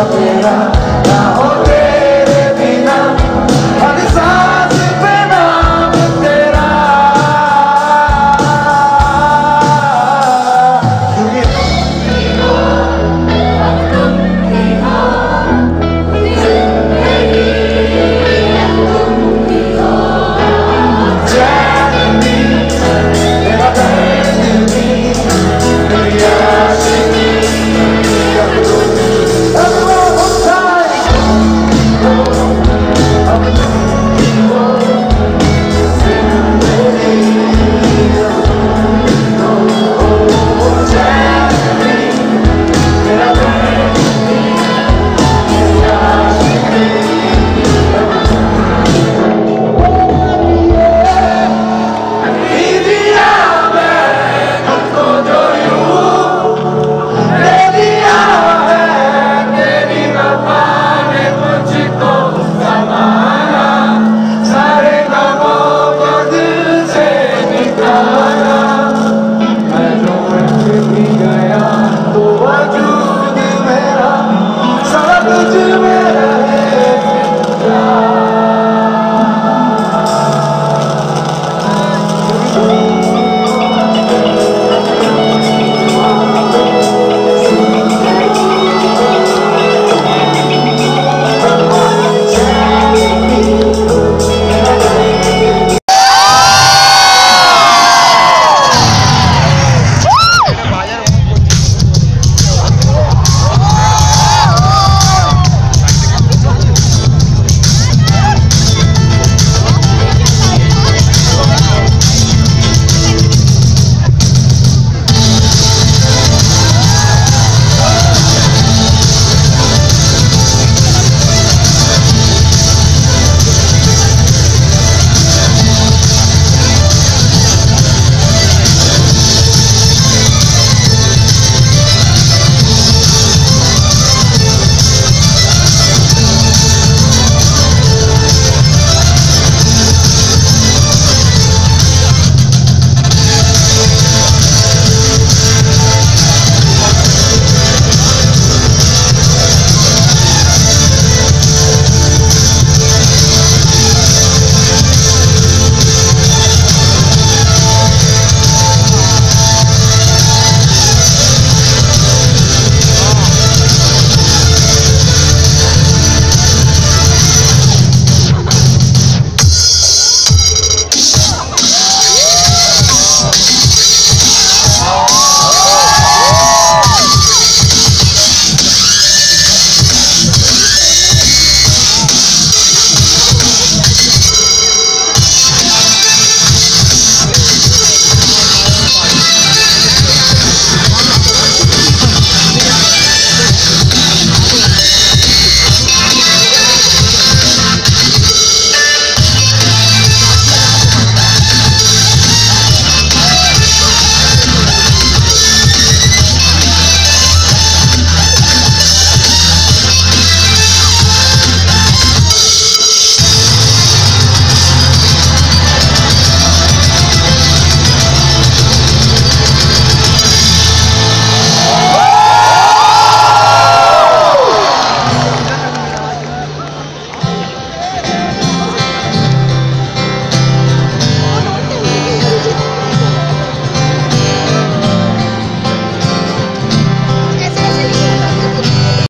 I'll